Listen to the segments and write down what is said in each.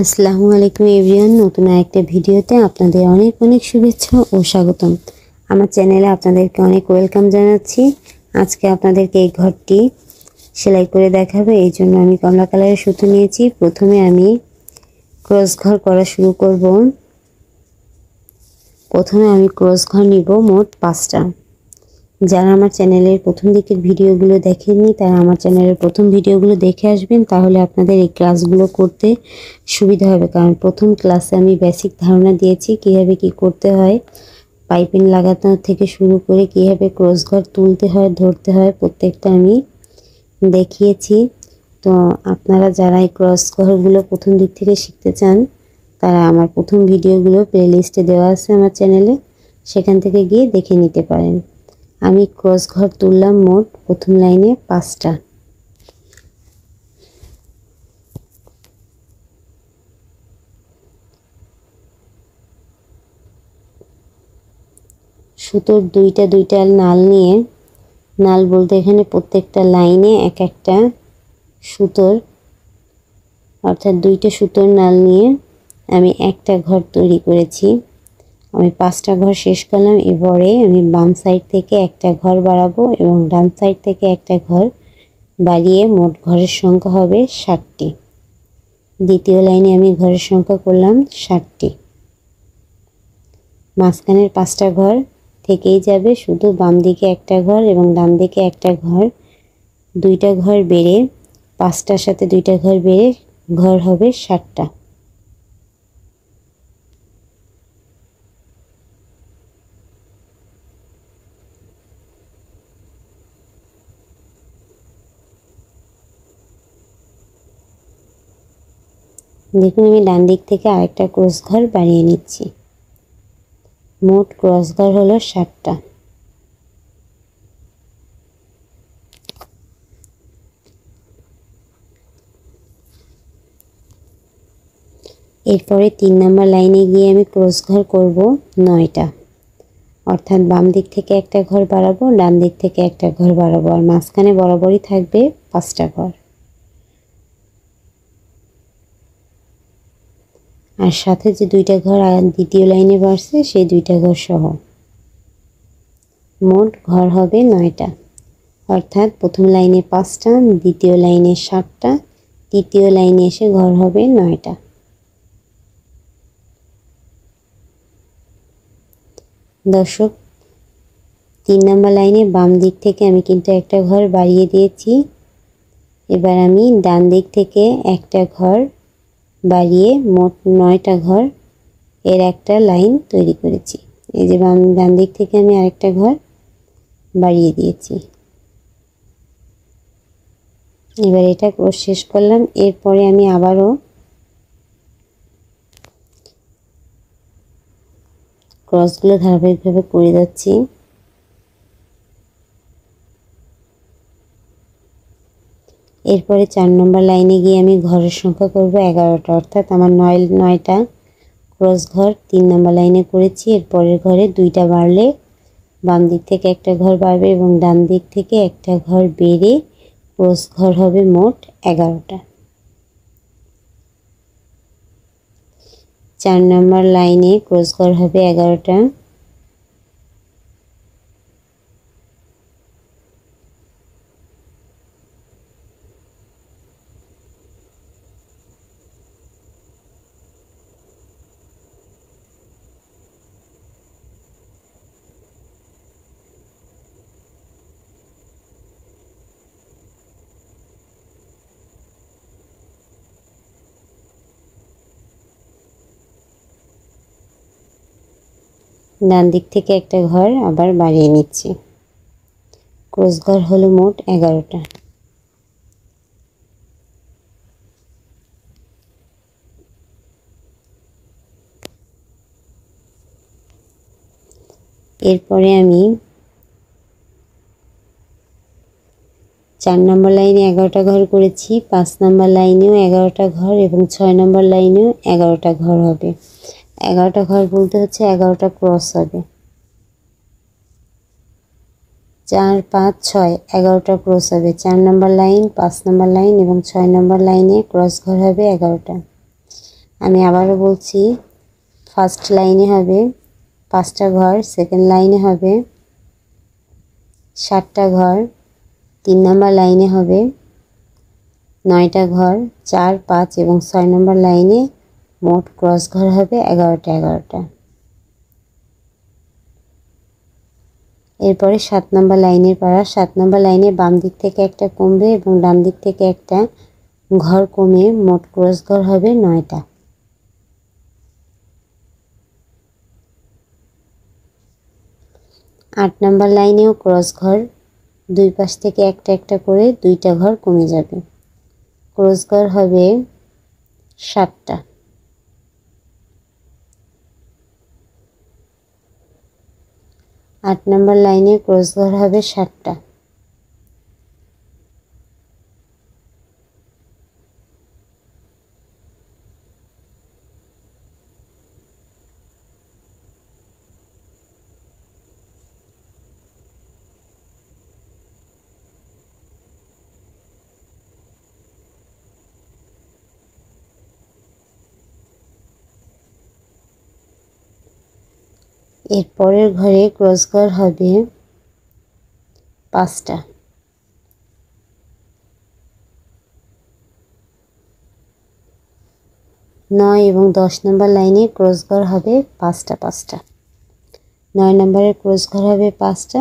আসসালামু আলাইকুম এভরিওয়ান, নতুন আরেকটা ভিডিওতে আপনাদের অনেক অনেক শুভেচ্ছা ও স্বাগতম। আমার চ্যানেলে আপনাদেরকে অনেক ওয়েলকাম জানাচ্ছি। আজকে আপনাদেরকে এই ঘরটি সেলাই করে দেখাবো। এই জন্য আমি কমলা কালারের সুতো নিয়েছি। প্রথমে আমি ক্রস ঘর করা শুরু করব। প্রথমে আমি ক্রস ঘর নিব মোট 5টা। যারা আমার চ্যানেলের প্রথম দিকের ভিডিওগুলো দেখেননি তারা আমার চ্যানেলের প্রথম ভিডিওগুলো দেখে আসবেন, তাহলে আপনাদের এই ক্লাসগুলো করতে সুবিধা হবে। কারণ প্রথম ক্লাসে আমি বেসিক ধারণা দিয়েছি কীভাবে কি করতে হয়, পাইপিং লাগানো থেকে শুরু করে কীভাবে ক্রস ঘর তুলতে হয়, ধরতে হয়, প্রত্যেকটা আমি দেখিয়েছি। তো আপনারা যারা এই ক্রস ঘরগুলো প্রথম দিক থেকে শিখতে চান তারা আমার প্রথম ভিডিওগুলো প্লেলিস্টে দেওয়া আছে আমার চ্যানেলে, সেখান থেকে গিয়ে দেখে নিতে পারেন। আমি ক্রস ঘর তুললাম মোট প্রথম লাইনে 5টা। সুতোর দুইটা নাল নিয়ে, নাল বলতে এখানে প্রত্যেকটা লাইনে একটা সুতোর অর্থাৎ দুইটা সুতোর নাল নিয়ে আমি একটা ঘর তৈরি করেছি। আমি 5টা ঘর শেষ করলাম। এবারে আমি বাম সাইড থেকে একটা ঘর বাড়াবো এবং ডান সাইড থেকে একটা ঘর বাড়িয়ে মোট ঘরের সংখ্যা হবে 60টি। দ্বিতীয় লাইনে আমি ঘরের সংখ্যা করলাম 60টি। মাঝখানের 5টা ঘর থেকেই যাবে, শুধু বাম দিকে একটা ঘর এবং ডান দিকে একটা ঘর, দুইটা ঘর বেড়ে 5টার সাথে দুইটা ঘর বেড়ে ঘর হবে 60টা। দেখুন, আমি ডান দিক থেকে আরেকটা ক্রস ঘর বাড়িয়ে নিচ্ছি। মোট ক্রস ঘর হলো 60টা। এরপরে 3 নম্বর লাইনে গিয়ে আমি ক্রস ঘর করব 9টা। অর্থাৎ বাম দিক থেকে একটা ঘর বাড়াবো, ডান দিক থেকে একটা ঘর বাড়াবো, আর মাঝখানে বরাবরই থাকবে 5টা ঘর। আর সাথে যে 2টা ঘর দ্বিতীয় লাইনে বাড়ছে সেই 2টা ঘর সহ মোট ঘর হবে 9টা। অর্থাৎ প্রথম লাইনে 5টা, দ্বিতীয় লাইনে 60টা, তৃতীয় লাইনে এসে ঘর হবে 9টা। দর্শক, 3 নম্বর লাইনে বাম দিক থেকে আমি কিন্তু একটা ঘর বাড়িয়ে দিয়েছি। এবার আমি ডান দিক থেকে একটা ঘর বাড়িয়ে মোট 9টা ঘর এর একটা লাইন তৈরি করেছি। এই যে ডান দিক থেকে আমি আরেকটা ঘর বাড়িয়ে দিয়েছি। এবার এটা ক্রস শেষ করলাম। এরপরে আমি আবারও ক্রসগুলো ধারাবাহিকভাবে করে যাচ্ছি। এরপরে 4 নম্বর লাইনে গিয়ে আমি ঘরের সংখ্যা করব 11টা। অর্থাৎ আমার 9টা ক্রস ঘর 3 নম্বর লাইনে করেছি। এরপরের ঘরে 2টা বাড়লে বাম দিক থেকে একটা ঘর বাড়বে এবং ডান দিক থেকে একটা ঘর বেড়ে ক্রস ঘর হবে মোট 11টা। 4 নম্বর লাইনে ক্রস ঘর হবে 11টা। ডান দিক থেকে একটা ঘর আবার বাড়িয়ে নিচ্ছি। ক্রস ঘর হলো মোট 11টা। এরপরে আমি 4 নম্বর লাইনে 11টা ঘর করেছি, 5 নম্বর লাইনেও 11টা ঘর এবং 6 নম্বর লাইনেও 11টা ঘর হবে। 11টা ঘর বলতে হচ্ছে 11টা ক্রস হবে। 4, 5, 6 11টা ক্রস হবে। 4 নম্বর লাইন, 5 নম্বর লাইন এবং 6 নম্বর লাইনে ক্রস ঘর হবে 11টা। আমি আবারো বলছি ফার্স্ট লাইনে হবে 5টা ঘর, সেকেন্ড লাইনে হবে 7টা ঘর, 3 নম্বর লাইনে হবে 9টা ঘর, 4 5 এবং 6 নম্বর লাইনে মোট ক্রস ঘর হবে 11টা। এরপরে 7 নম্বর লাইনের পাড়া। 7 নম্বর লাইনে বাম দিক থেকে একটা কমবে এবং ডান দিক থেকে একটা ঘর কমে মোট ক্রস ঘর হবে 9টা। आठ नम्बर लाइने क्रॉस घर दुई पाश थेके एकटा एकटा करे दुईटा घर कमे जाबे, क्रॉस घर होबे 7टा। आठ नम्बर लाइने क्रॉस घर होबे 7टा। एर परेर घरे क्रॉस घर होबे 5टा। नय एवं 10 नम्बर लाइने क्रॉस घर होबे 5टा। 9 नम्बरेर क्रॉस घर होबे 5टा,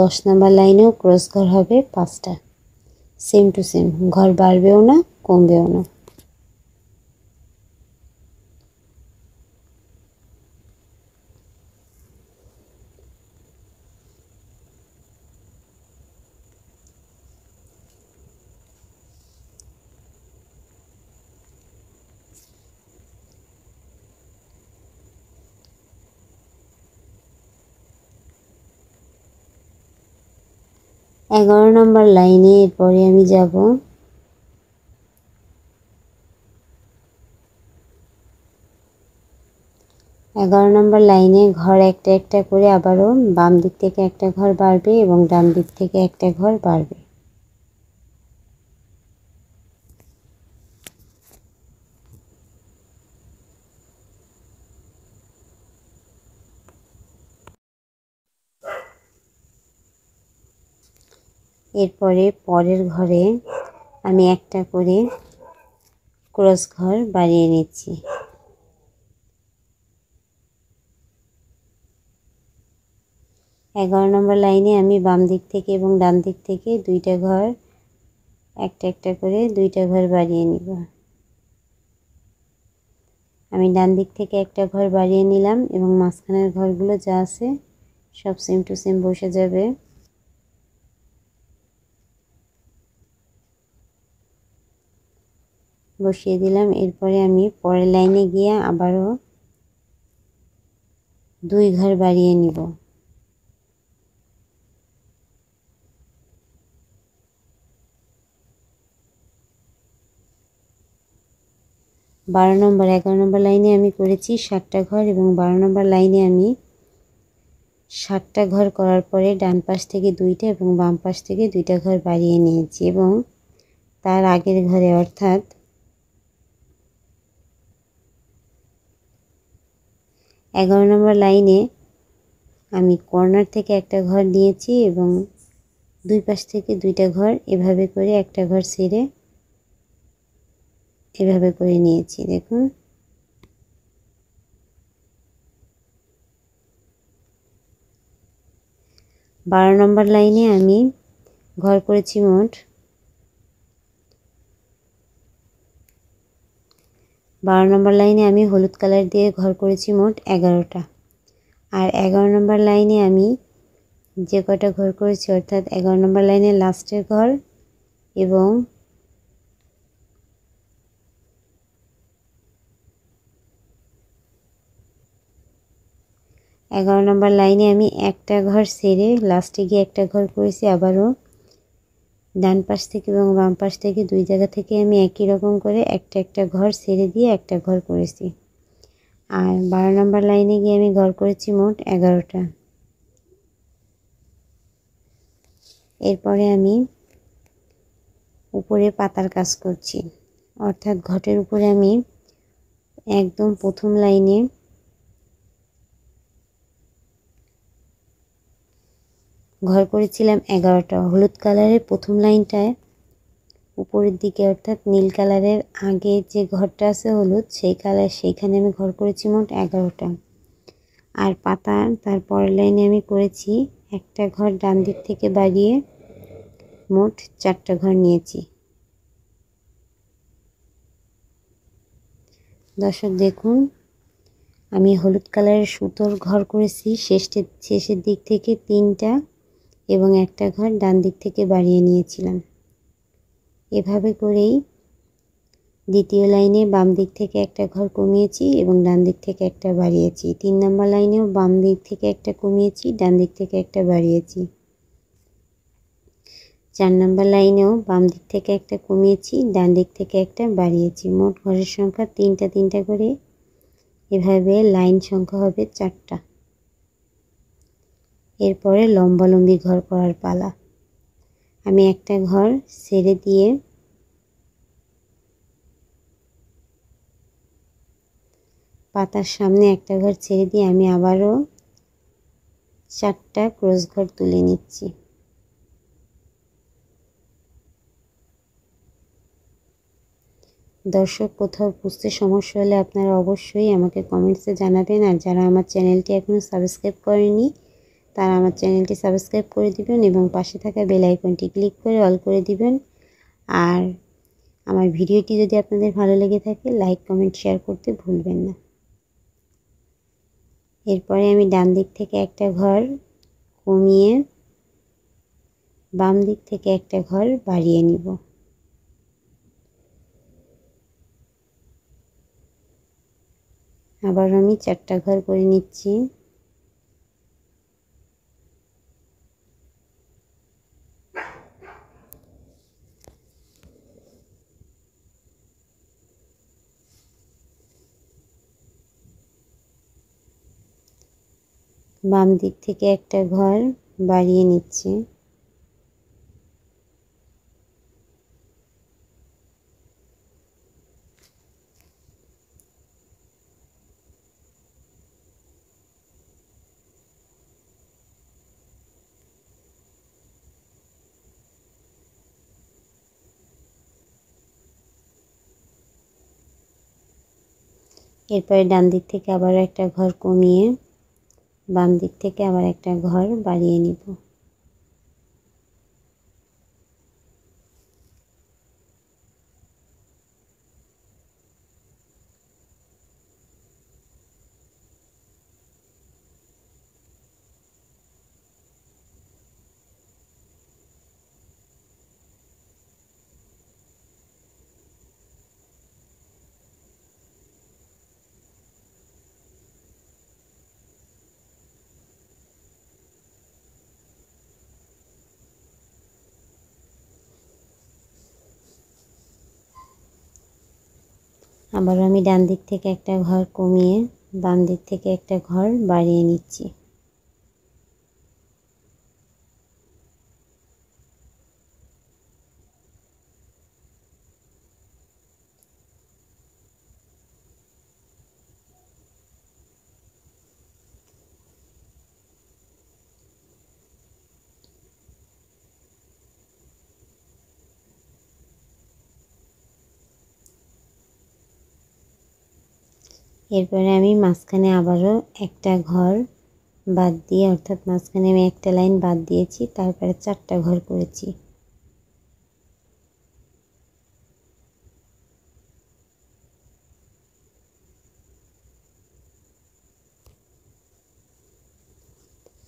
10 नम्बर लाइनेओ क्रॉस घर होबे 5टा। सेम टू सेम, घर बाड़बेओ ना कमबेओ ना। एगारो नम्बर लाइने एरपरे आमी যাব 11 नम्बर लाइने घर একটা একটা করে আবারো বাম দিক থেকে একটা ঘর বাড়বে এবং ডান দিক থেকে একটা ঘর বাড়বে। এরপরে পরের ঘরে আমি একটা করে ক্রস ঘর বাড়িয়ে নিচ্ছি। এগারো নম্বর লাইনে আমি বাম দিক থেকে এবং ডান দিক থেকে দুইটা ঘর একটা একটা করে দুইটা ঘর বাড়িয়ে নিব। আমি ডান দিক থেকে একটা ঘর বাড়িয়ে নিলাম এবং মাঝখানের ঘরগুলো যা আছে সব সেম টু সেম বসে যাবে। বসিয়ে দিলাম। এরপরে আমি পরের লাইনে গিয়ে আবারও দুই ঘর বাড়িয়ে নিব। বারো নম্বর 11 নম্বর লাইনে আমি করেছি 7টা ঘর এবং 12 নম্বর লাইনে আমি 7টা ঘর করার পরে ডান পাশ থেকে 2টা এবং বাম পাশ থেকে 2টা ঘর বাড়িয়ে নিয়েছি এবং তার আগের ঘরে অর্থাৎ 11 নম্বর লাইনে আমি কর্নার থেকে একটা ঘর নিয়েছি এবং দুই পাশ থেকে দুইটা ঘর এভাবে করে একটা ঘর ছেড়ে এভাবে করে নিয়েছি। দেখুন, বারো নম্বর লাইনে আমি ঘর করেছি মোট 12 নম্বর লাইনে আমি হলুদ কালার দিয়ে ঘর করেছি মোট 11টা। আর 11 নম্বর লাইনে আমি যে কয়টা ঘর করেছি অর্থাৎ 11 নম্বর লাইনে লাস্টের ঘর এবং 11 নম্বর লাইনে আমি একটা ঘর ছেড়ে লাস্টে গিয়ে একটা ঘর করেছি। আবারও ডান পাশ থেকে এবং বাম পাশ থেকে দুই জায়গা থেকে আমি একই রকম করে একটা একটা ঘর ছেড়ে দিয়ে একটা ঘর করেছি। আর 12 নম্বর লাইনে গিয়ে আমি ঘর করেছি মোট 11টা। এরপরে আমি উপরে পাতার কাজ করছি, অর্থাৎ ঘটের উপরে আমি একদম প্রথম লাইনে। ঘর করেছিলাম 11টা। হলুদ কালারের প্রথম লাইনটায় উপরের দিকে অর্থাৎ নীল কালারের আগে যে ঘরটা আছে হলুদ সেই কালার, সেইখানে আমি ঘর করেছি মোট 11টা। আর পাতা তারপরের লাইনে আমি করেছি একটা ঘর ডান দিক থেকে বাড়িয়ে, মোট 4টা ঘর নিয়েছি। দর্শক দেখুন, আমি হলুদ কালারের সুতোর ঘর করেছি শেষের দিক থেকে 3টা এবং একটা ঘর ডান দিক থেকে বাড়িয়ে নিয়েছিলাম। এভাবে করেই দ্বিতীয় লাইনে বাম দিক থেকে একটা ঘর কমিয়েছি এবং ডান দিক থেকে একটা বাড়িয়েছি। 3 নম্বর লাইনেও বাম দিক থেকে একটা কমিয়েছি, ডান দিক থেকে একটা বাড়িয়েছি। 4 নম্বর লাইনেও বাম দিক থেকে একটা কমিয়েছি, ডান দিক থেকে একটা বাড়িয়েছি। মোট ঘরের সংখ্যা 3টা 3টা করে, এভাবে লাইন সংখ্যা হবে 4টা। এরপরে লম্বালম্বি ঘর করার পালা। আমি একটা ঘর ছেড়ে দিয়ে পাতার সামনে একটা ঘর ছেড়ে দিয়ে আমি আবারও 4টা ক্রস ঘর তুলে নিচ্ছি। দর্শক, কোথাও বুঝতে সমস্যা হলে আপনারা অবশ্যই আমাকে কমেন্টসে জানাবেন। আর যারা আমার চ্যানেলটি এখনও সাবস্ক্রাইব করেনি তারা আমার চ্যানেলটি সাবস্ক্রাইব করে দিবেন এবং পাশে থাকা বেল আইকনটি ক্লিক করে অল করে দিবেন। আর আমার ভিডিওটি যদি আপনাদের ভালো লেগে থাকে লাইক কমেন্ট শেয়ার করতে ভুলবেন না। এরপরে আমি ডান দিক থেকে একটা ঘর কমিয়ে বাম দিক থেকে একটা ঘর বাড়িয়ে নিব। আবার আমি 4টা ঘর করে নিচ্ছি। বাম দিক থেকে একটা ঘর বাড়িয়ে নিচ্ছি। এরপরে ডান দিক থেকে আবার একটা ঘর কমিয়ে বাম দিক থেকে আবার একটা ঘর বাড়িয়ে নিব। আবার আমি ডান দিক থেকে একটা ঘর কমিয়ে বাম দিক থেকে একটা ঘর বাড়িয়ে নিচ্ছি। এরপরে আমি মাঝখানে আবারও একটা ঘর বাদ দিয়ে, অর্থাৎ মাঝখানে আমি একটা লাইন বাদ দিয়েছি, তারপরে 4টা ঘর করেছি।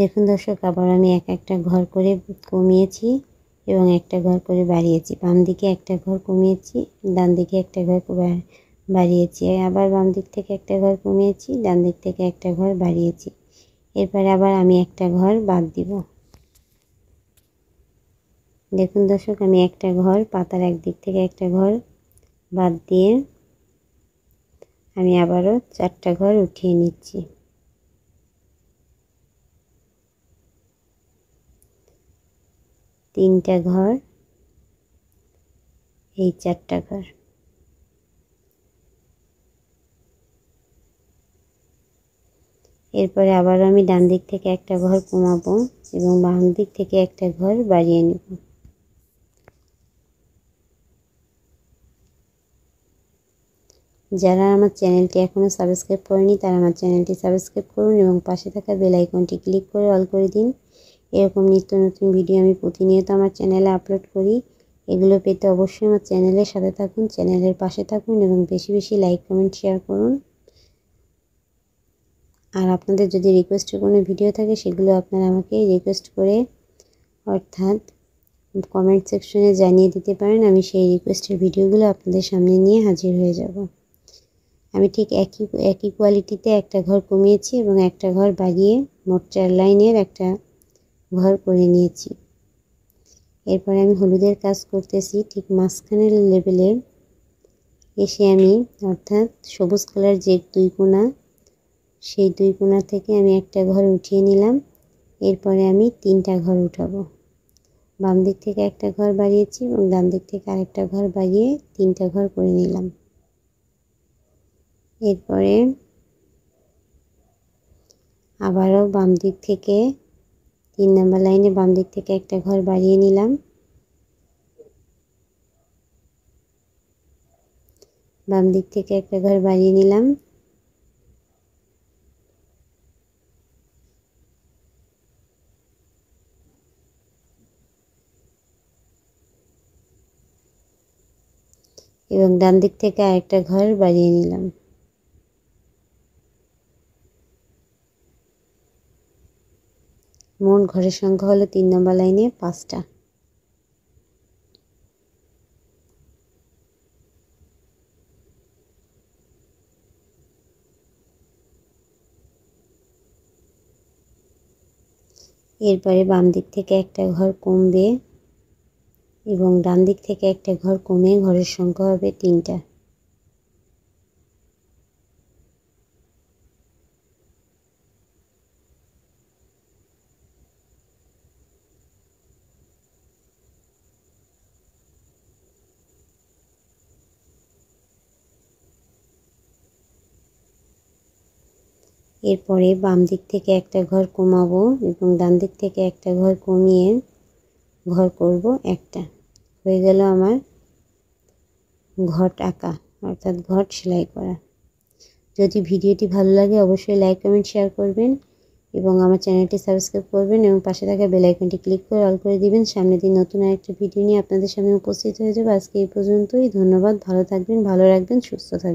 দেখুন দর্শক, আবার আমি একটা ঘর করে কমিয়েছি এবং একটা ঘর করে বাড়িয়েছি। বাম দিকে একটা ঘর কমিয়েছি, ডান দিকে একটা ঘর বাড়িয়েছি। আবার বাম দিক থেকে একটা ঘর কমিয়েছি, ডান দিক থেকে একটা ঘর বাড়িয়েছি। এরপরে আবার আমি একটা ঘর বাদ দিব। দেখুন দর্শক, আমি একটা ঘর পাতার একদিক থেকে একটা ঘর বাদ দিয়ে আমি আবারও 4টা ঘর উঠিয়ে নিচ্ছি। তিনটা ঘর, এই 4টা ঘর। এরপরে আবারও আমি ডান দিক থেকে একটা ঘর কমাবো এবং বাম দিক থেকে একটা ঘর বাড়িয়ে নেব। যারা আমার চ্যানেলটি এখনও সাবস্ক্রাইব করেনি তারা আমার চ্যানেলটি সাবস্ক্রাইব করুন এবং পাশে থাকা বেল আইকনটি ক্লিক করে অল করে দিন। এরকম নিত্য নতুন ভিডিও আমি প্রতিনিয়ত আমার চ্যানেলে আপলোড করি। এগুলো পেতে অবশ্যই আমার চ্যানেলের সাথে থাকুন, চ্যানেলের পাশে থাকুন এবং বেশি বেশি লাইক কমেন্ট শেয়ার করুন। আর আপনাদের যদি রিকোয়েস্টের কোনো ভিডিও থাকে সেগুলো আপনারা আমাকে রিকোয়েস্ট করে অর্থাৎ কমেন্ট সেকশনে জানিয়ে দিতে পারেন। আমি সেই রিকোয়েস্টের ভিডিওগুলো আপনাদের সামনে নিয়ে হাজির হয়ে যাব। আমি ঠিক একই কোয়ালিটিতে একটা ঘর কমিয়েছি এবং একটা ঘর বাড়িয়ে মোট 4 লাইনের একটা ঘর করে নিয়েছি। এরপরে আমি হলুদের কাজ করতেছি। ঠিক মাঝখানের লেভেলে এসে আমি অর্থাৎ সবুজ কালার যে 2 কোণা সেই 2 কোণা থেকে আমি একটা ঘর উঠিয়ে নিলাম। এরপরে আমি 3টা ঘর উঠাবো। বাম দিক থেকে একটা ঘর বাড়িয়েছি এবং ডান দিক থেকে আরেকটা ঘর বাড়িয়ে 3টা ঘর করে নিলাম। এরপরে আবারও বাম দিক থেকে 3 নম্বর লাইনে বাম দিক থেকে একটা ঘর বাড়িয়ে নিলাম। বাম দিক থেকে একটা ঘর বাড়িয়ে নিলাম। এবং ডান দিক থেকে আরেকটা ঘর বাড়িয়ে নিলাম। মোট ঘরের সংখ্যা হলো 3 নম্বর লাইনে 5টা। এরপরে বাম দিক থেকে একটা ঘর কমবে এবং ডান দিক থেকে একটা ঘর কমে ঘরের সংখ্যা হবে 3টা। এরপরে বাম দিক থেকে একটা ঘর কমাবো এবং ডান দিক থেকে একটা ঘর কমিয়ে ঘর করব 1টা। হয়ে গেল আমার ঘর আঁকা অর্থাৎ ঘর সেলাই করা। যদি ভিডিওটি ভালো লাগে অবশ্যই লাইক কমেন্ট শেয়ার করবেন এবং আমার চ্যানেলটি সাবস্ক্রাইব করবেন এবং পাশে থাকা বেল আইকনটি ক্লিক করে অল করে দিবেন। সামনের দিন নতুন আরেকটা ভিডিও নিয়ে আপনাদের সামনে উপস্থিত হয়ে যাবো। আজকে এই পর্যন্তই। ধন্যবাদ। ভালো থাকবেন, ভালো রাখবেন, সুস্থ থাকবেন।